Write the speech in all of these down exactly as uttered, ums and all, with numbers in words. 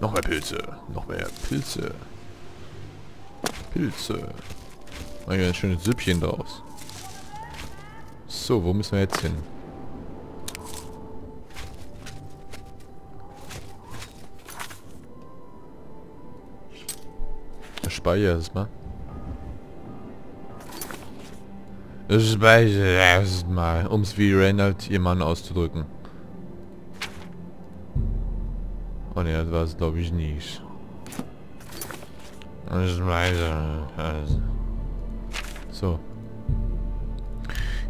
Noch mehr Pilze. Noch mehr Pilze. Pilze. Mach ich ein schönes Süppchen draus. So, wo müssen wir jetzt hin? Speicher erstmal. Speicher erstmal. Um es wie Renald ihr Mann auszudrücken. Oh ne, das war es glaube ich nicht. So.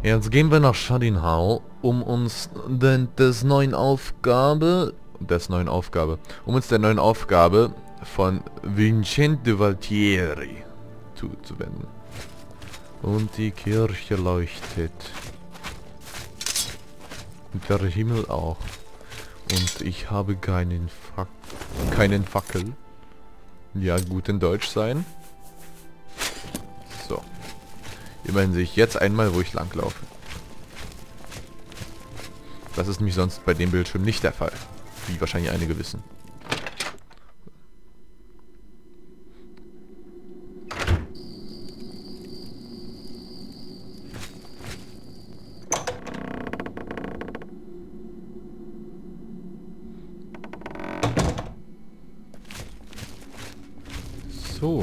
Jetzt gehen wir nach Shadin Hall, um uns den, des neuen Aufgabe... Des neuen Aufgabe. Um uns der neuen Aufgabe von Vincente Valtieri zuzuwenden. Und die Kirche leuchtet. Und der Himmel auch. Und ich habe keinen Fac keinen Fackel. Ja, gut in Deutsch sein. So. Immerhin sehe ich jetzt einmal, wo ich lang laufe. Das ist nämlich sonst bei dem Bildschirm nicht der Fall. Wie wahrscheinlich einige wissen. So.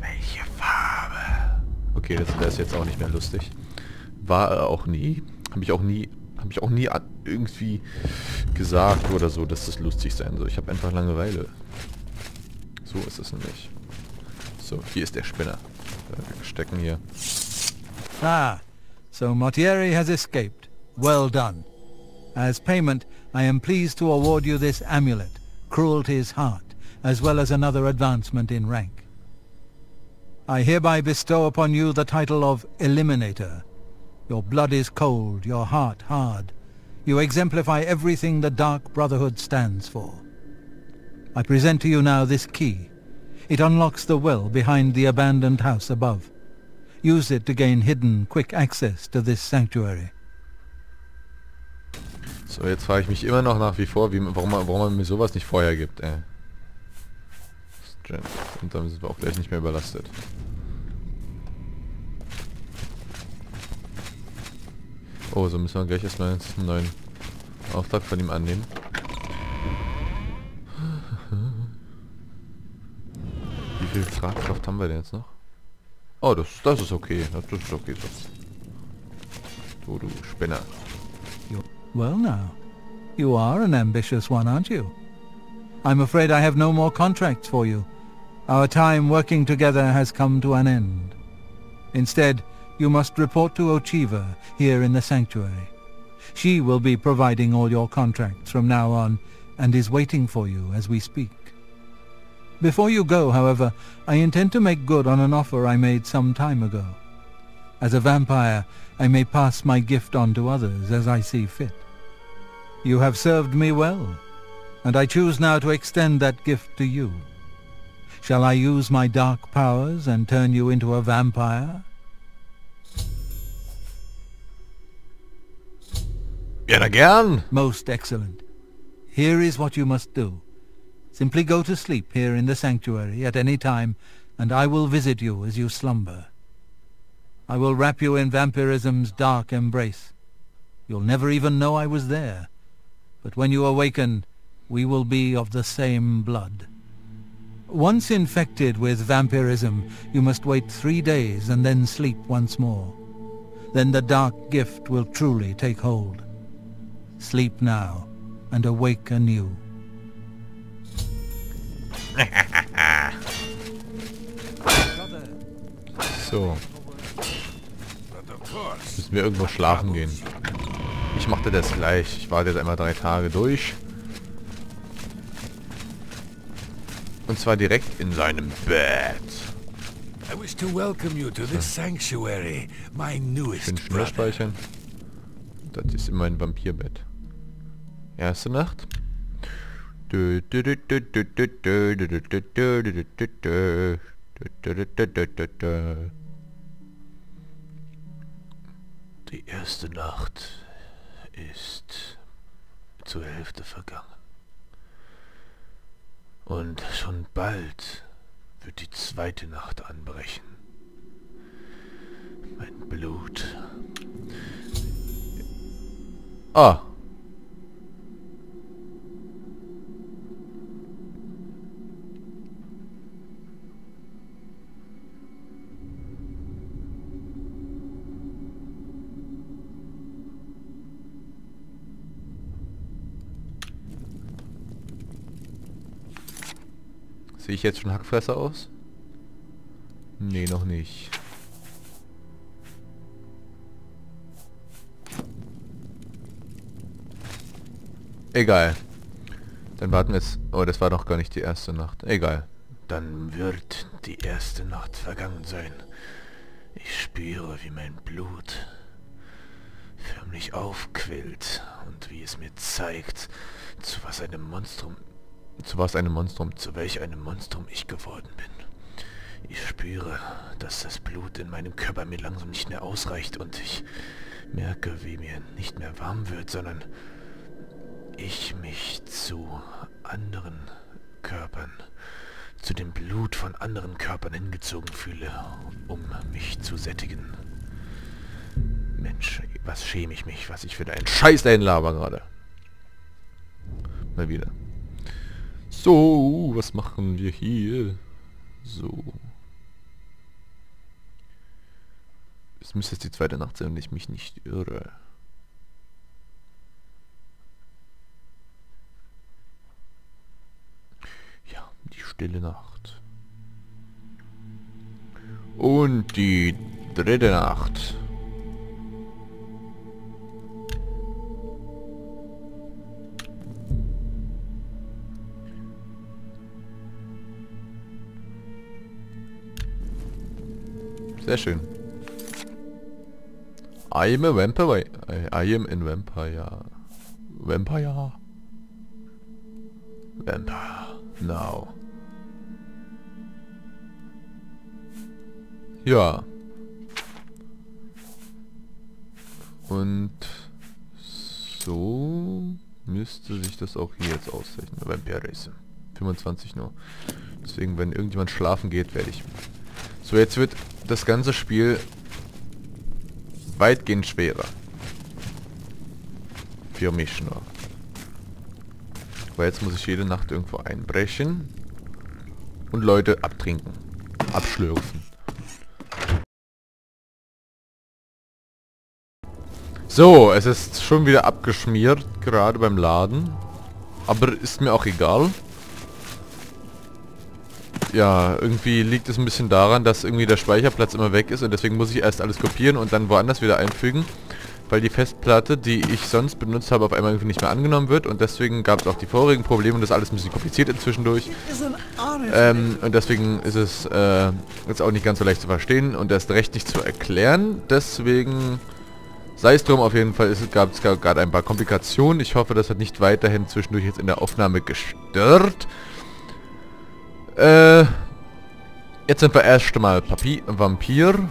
Welche Farbe? Okay, das wäre jetzt auch nicht mehr lustig. War äh, auch nie. Habe ich auch nie. Habe ich auch nie irgendwie gesagt oder so, dass das lustig sein soll. Ich habe einfach Langeweile. So ist es nämlich. So, hier ist der Spinner. Wir stecken hier. Ah, so Valtieri has escaped. Well done. As payment, I am pleased to award you this amulet, Cruelty's Heart, as well as another advancement in rank. I hereby bestow upon you the title of Eliminator. Your blood is cold, your heart hard. You exemplify everything the Dark Brotherhood stands for. I present to you now this key. It unlocks the well behind the abandoned house above. Use it to gain hidden, quick access to this sanctuary. So, jetzt frage ich mich immer noch nach wie vor, wie, warum, warum man mir sowas nicht vorher gibt, ey. Und dann sind wir auch gleich nicht mehr überlastet. Oh, so müssen wir gleich erstmal einen neuen Auftrag von ihm annehmen. Wie viel Tragkraft haben wir denn jetzt noch? Oh, das, das ist okay. Das, das ist okay. So, du Spinner. Well now, you are an ambitious one, aren't you? I'm afraid I have no more contracts for you. Our time working together has come to an end. Instead, you must report to Ocheeva here in the sanctuary. She will be providing all your contracts from now on and is waiting for you as we speak. Before you go, however, I intend to make good on an offer I made some time ago. As a vampire, I may pass my gift on to others as I see fit. You have served me well, and I choose now to extend that gift to you. Shall I use my dark powers and turn you into a vampire? Yet again? Most excellent. Here is what you must do. Simply go to sleep here in the sanctuary at any time, and I will visit you as you slumber. I will wrap you in vampirism's dark embrace. You'll never even know I was there. But when you awaken, we will be of the same blood. Once infected with vampirism, you must wait three days and then sleep once more. Then the dark gift will truly take hold. Sleep now and awake anew. So. Müssen wir irgendwo schlafen gehen. Ich machte das gleich. Ich warte jetzt einmal drei Tage durch. Und zwar direkt in seinem Bett. Ich will schneller speichern. Das ist immer ein Vampirbett. Erste Nacht. Die erste Nacht ist zur Hälfte vergangen. Und schon bald wird die zweite Nacht anbrechen. Mein Blut. Ah. Sehe ich jetzt schon Hackfresser aus? Nee, noch nicht. Egal. Dann warten wir jetzt... Oh, das war doch gar nicht die erste Nacht. Egal. Dann wird die erste Nacht vergangen sein. Ich spüre, wie mein Blut förmlich aufquillt und wie es mir zeigt, zu was einem Monstrum... Zu was einem Monstrum, zu welch einem Monstrum ich geworden bin. Ich spüre, dass das Blut in meinem Körper mir langsam nicht mehr ausreicht und ich merke, wie mir nicht mehr warm wird, sondern ich mich zu anderen Körpern, zu dem Blut von anderen Körpern hingezogen fühle, um mich zu sättigen. Mensch, was schäme ich mich, was ich für einen Scheiß dahin laber gerade. Mal wieder. So, was machen wir hier? So. Es müsste jetzt die zweite Nacht sein, wenn ich mich nicht irre. Ja, die stille Nacht. Und die dritte Nacht. Sehr schön. I am a vampire. I am in vampire. Vampire. Vampire. Now. Ja. Und so müsste sich das auch hier jetzt auszeichnen. Vampirism. fünfundzwanzig nur. Deswegen, wenn irgendjemand schlafen geht, werde ich... So, jetzt wird das ganze Spiel weitgehend schwerer. Für mich nur. Weil jetzt muss ich jede Nacht irgendwo einbrechen und Leute abtrinken, abschlürfen. So, es ist schon wieder abgeschmiert, gerade beim Laden. Aber ist mir auch egal. Ja, irgendwie liegt es ein bisschen daran, dass irgendwie der Speicherplatz immer weg ist und deswegen muss ich erst alles kopieren und dann woanders wieder einfügen, weil die Festplatte, die ich sonst benutzt habe, auf einmal irgendwie nicht mehr angenommen wird und deswegen gab es auch die vorigen Probleme und das ist alles ein bisschen kompliziert inzwischen durch. Ähm, und deswegen ist es äh, jetzt auch nicht ganz so leicht zu verstehen und erst recht nicht zu erklären, deswegen sei es drum, auf jeden Fall gab es gerade ein paar Komplikationen. Ich hoffe, das hat nicht weiterhin zwischendurch jetzt in der Aufnahme gestört. Äh, jetzt sind wir erst mal Papier, Vampir.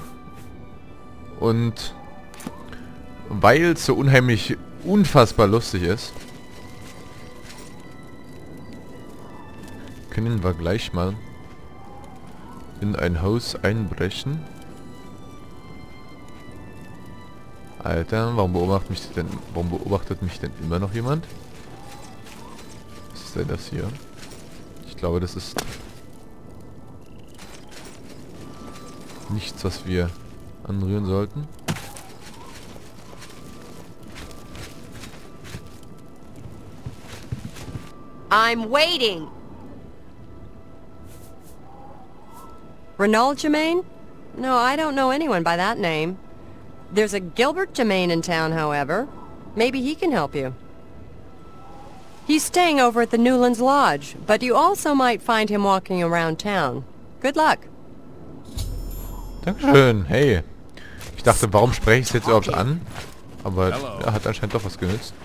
Und weil es so unheimlich, unfassbar lustig ist, können wir gleich mal in ein Haus einbrechen. Alter, warum beobachtet mich denn, warum beobachtet mich denn immer noch jemand? Was ist denn das hier? Ich glaube, das ist... nichts, was wir anrühren sollten. I'm waiting. Renald Germain? No, I don't know anyone by that name. There's a Gilbert Germain in town, however. Maybe he can help you. He's staying over at the Newlands Lodge, but you also might find him walking around town. Good luck. Dankeschön. Hey. Ich dachte, warum spreche ich es jetzt überhaupt an? Aber er hat anscheinend doch was genützt.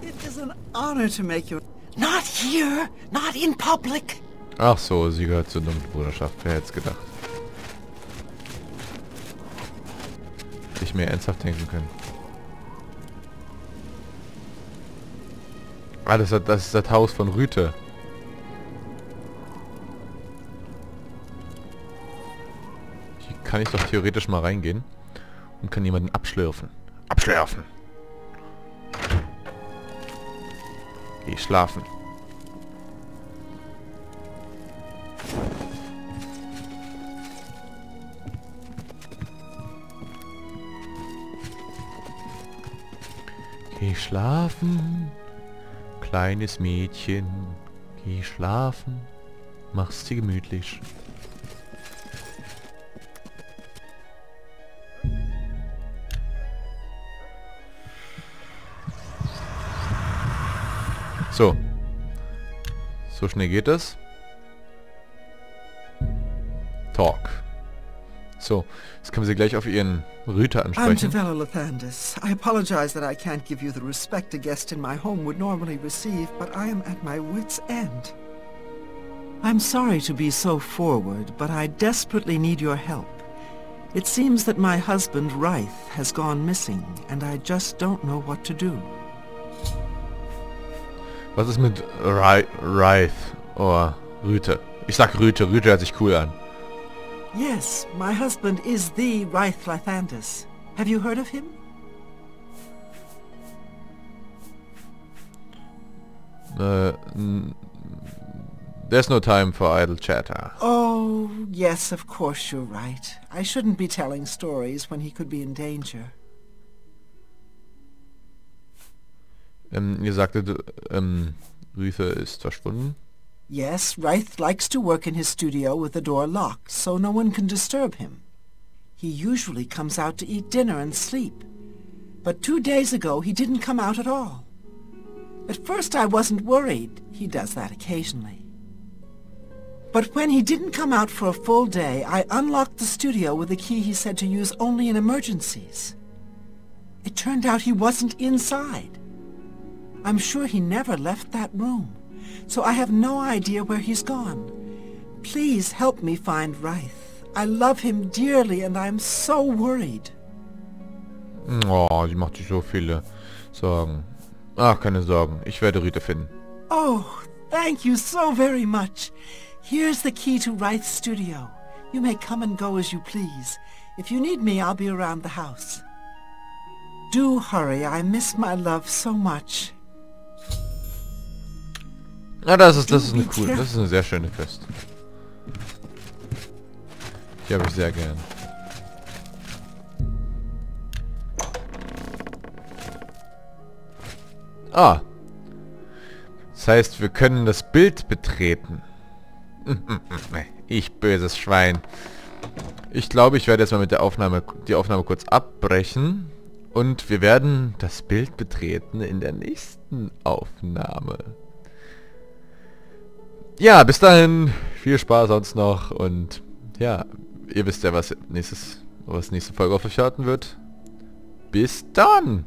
It is an honor to make you... Not here, not in public. Ach so, sie gehört zur Dunkle Bruderschaft. Wer hätte es gedacht? hätte ich mir ernsthaft denken können. Ah, das ist das, ist das Haus von Rythe. Hier kann ich doch theoretisch mal reingehen und kann jemanden abschlürfen. Abschlürfen! Geh schlafen. Geh schlafen, kleines Mädchen. Geh schlafen, mach's dir gemütlich. So. So schnell geht es. Talk. So, jetzt können wir sie gleich auf ihren Rythe ansprechen. I'm Rythe Lathandas. I apologize that I can't give you the respect a guest in my home would normally receive, but I am at my wit's end. I'm sorry to be so forward, but I desperately need your help. It seems that my husband Rythe has gone missing, and I just don't know what to do. Was ist mit Rythe? Rythe? Oh, Rythe. Ich sag Rythe. Rythe hört sich cool an. Yes, my husband is the Rythe Lathandas. Have you heard of him? Uh, there's no time for idle chatter. Oh, yes, of course you're right. I shouldn't be telling stories when he could be in danger. Ähm, ihr sagtet, ähm, Rythe ist verschwunden. Yes, Rythe likes to work in his studio with the door locked, so no one can disturb him. He usually comes out to eat dinner and sleep. But two days ago, he didn't come out at all. At first I wasn't worried. He does that occasionally. But when he didn't come out for a full day, I unlocked the studio with a key he said to use only in emergencies. It turned out he wasn't inside. I'm sure he never left that room, so I have no idea where he's gone. Please help me find Rythe. I love him dearly and I'm so worried. Oh, sie macht sich so viele Sorgen. Ach, keine Sorgen. Ich werde Rythe finden. Oh, thank you so very much. Here's the key to Rythe's studio. You may come and go as you please. If you need me, I'll be around the house. Do hurry. I miss my love so much. Na, das ist das ist eine cool, das ist eine sehr schöne Quest. Die habe ich sehr gern. Ah. Das heißt, wir können das Bild betreten. Ich böses Schwein. Ich glaube, ich werde jetzt mal mit der Aufnahme die Aufnahme kurz abbrechen und wir werden das Bild betreten in der nächsten Aufnahme. Ja, bis dahin, viel Spaß sonst noch und ja, ihr wisst ja, was nächstes, was nächste Folge auf euch warten wird. Bis dann!